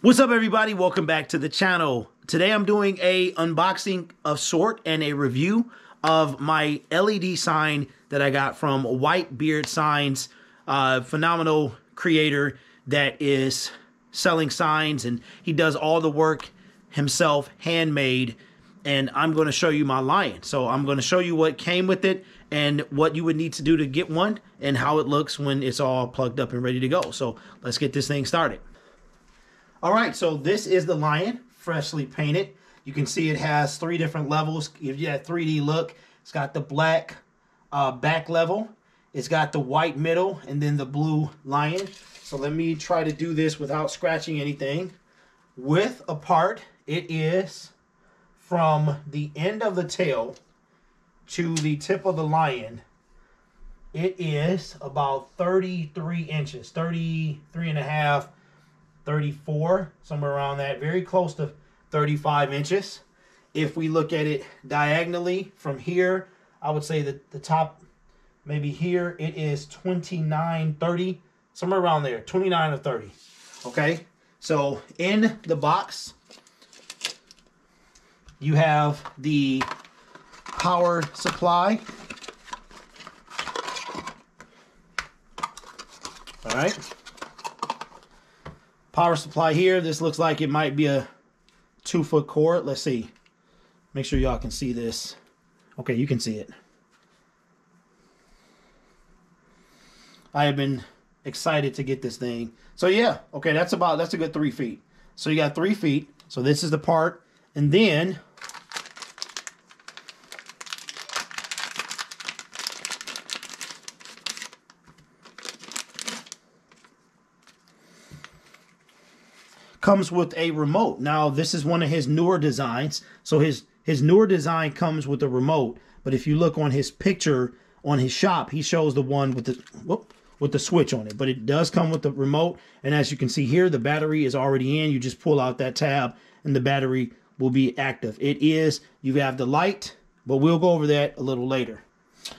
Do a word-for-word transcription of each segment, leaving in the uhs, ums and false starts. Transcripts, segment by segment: What's up, everybody? Welcome back to the channel. Today I'm doing a unboxing of sort and a review of my L E D sign that I got from White Beard Signs, uh, phenomenal creator that is selling signs, and he does all the work himself, handmade. And I'm going to show you my lion. So I'm going to show you what came with it and what you would need to do to get one and how it looks when it's all plugged up and ready to go. So let's get this thing started. All right, so this is the lion, freshly painted. You can see it has three different levels. If you have three D look, it's got the black uh, back level, it's got the white middle, and then the blue lion. So let me try to do this without scratching anything. Width apart, it is from the end of the tail to the tip of the lion. It is about thirty-three inches, thirty-three and a half, thirty-four, somewhere around that, very close to thirty-five inches. If we look at it diagonally from here, I would say that the top, maybe here, it is twenty-nine, thirty, somewhere around there, twenty-nine or thirty, okay? So in the box, you have the power supply, all right? Power supply here. This looks like it might be a two foot cord. Let's see. Make sure y'all can see this. Okay, you can see it. I have been excited to get this thing. So yeah, okay, that's about, that's a good three feet. So you got three feet. So this is the part. And then comes with a remote. Now, this is one of his newer designs. So his, his newer design comes with a remote. But if you look on his picture on his shop, he shows the one with the, whoop, with the switch on it. But it does come with the remote. And as you can see here, the battery is already in. You just pull out that tab and the battery will be active. It is, you have the light, but we'll go over that a little later.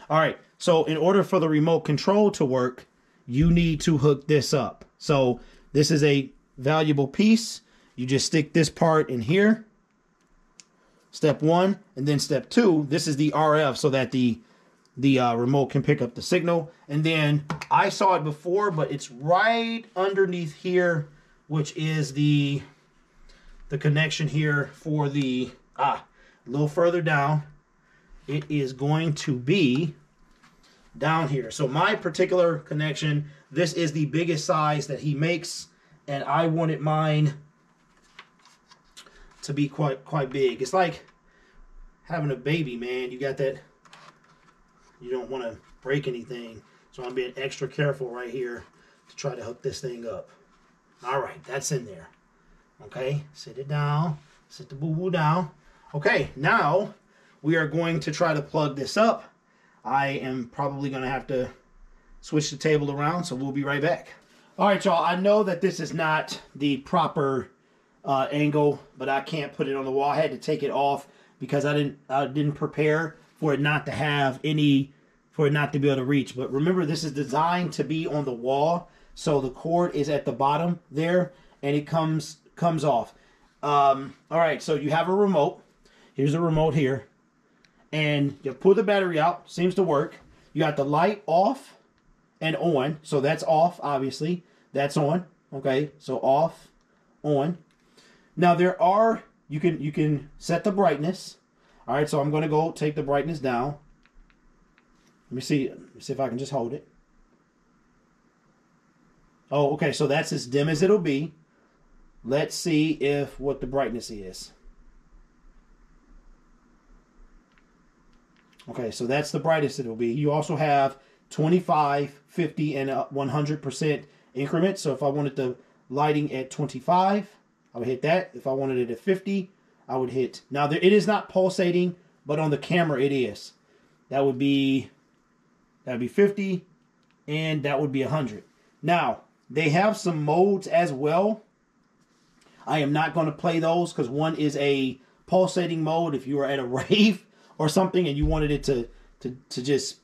All right. So in order for the remote control to work, you need to hook this up. So this is a valuable piece. You just stick this part in here, step one, and then step two, this is the R F so that the the uh, remote can pick up the signal. And then I saw it before, but it's right underneath here, which is the the connection here for the ah a little further down. It is going to be down here. So my particular connection, this is the biggest size that he makes. And I wanted mine to be quite quite big. It's like having a baby, man. You got that. You don't want to break anything. So I'm being extra careful right here to try to hook this thing up. All right, that's in there. Okay, sit it down. Sit the boo-boo down. Okay, now we are going to try to plug this up. I am probably going to have to switch the table around, so we'll be right back. All right, y'all, I know that this is not the proper uh, angle, but I can't put it on the wall. I had to take it off because I didn't I didn't prepare for it not to have any, for it not to be able to reach. But remember, this is designed to be on the wall, so the cord is at the bottom there, and it comes, comes off. Um, all right, so you have a remote. Here's a remote here. And you pull the battery out. Seems to work. You got the light off and on. So that's off, obviously. That's on. Okay, so off, on. Now there are, you can you can set the brightness. All right, so I'm going to go take the brightness down. Let me see, let me see if I can just hold it. Oh, okay, so that's as dim as it'll be. Let's see if what the brightness is. Okay, so that's the brightest it'll be. You also have twenty-five, fifty, and one hundred percent increment. So if I wanted the lighting at twenty-five, I would hit that. If I wanted it at fifty, I would hit. Now, there, it is not pulsating, but on the camera it is. That would be, that would be fifty, and that would be one hundred. Now, they have some modes as well. I am not going to play those because one is a pulsating mode. If you were at a rave or something and you wanted it to, to, to just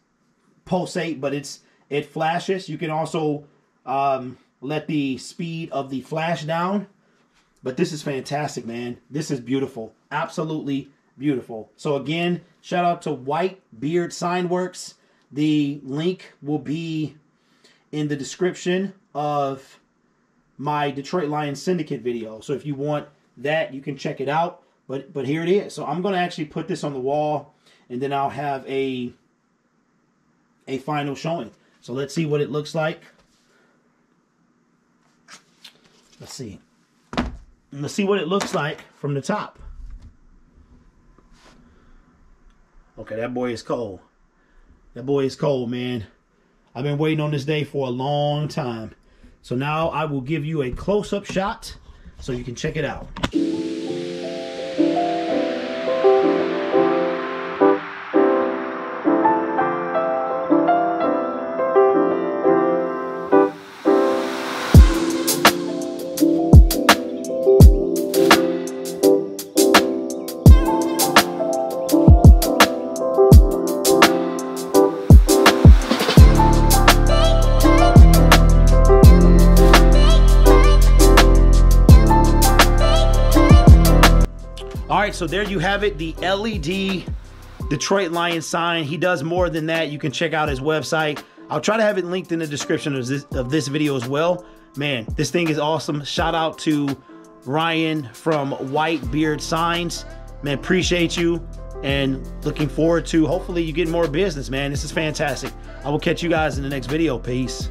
pulsate, but it's it flashes. You can also um, let the speed of the flash down, But this is fantastic, man. This is beautiful. Absolutely beautiful. So again, shout out to White Beard Signworks. The link will be in the description of my Detroit Lions Syndicate video. So if you want that, you can check it out. But but here it is. So I'm going to actually put this on the wall, and then I'll have a a final showing. So let's see what it looks like. Let's see. Let's see what it looks like from the top. Okay, that boy is cold. That boy is cold, man. I've been waiting on this day for a long time. So now I will give you a close-up shot so you can check it out. So there you have it, the L E D Detroit Lions sign. He does more than that. You can check out his website. I'll try to have it linked in the description of this, of this video as well. Man, this thing is awesome. Shout out to Ryan from White Beard Signs. Man, appreciate you and looking forward to hopefully you get more business, man. This is fantastic. I will catch you guys in the next video. Peace.